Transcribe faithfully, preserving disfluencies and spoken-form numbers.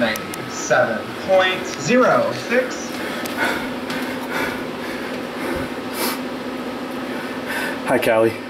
ninety-seven point zero six. Hi, Callie.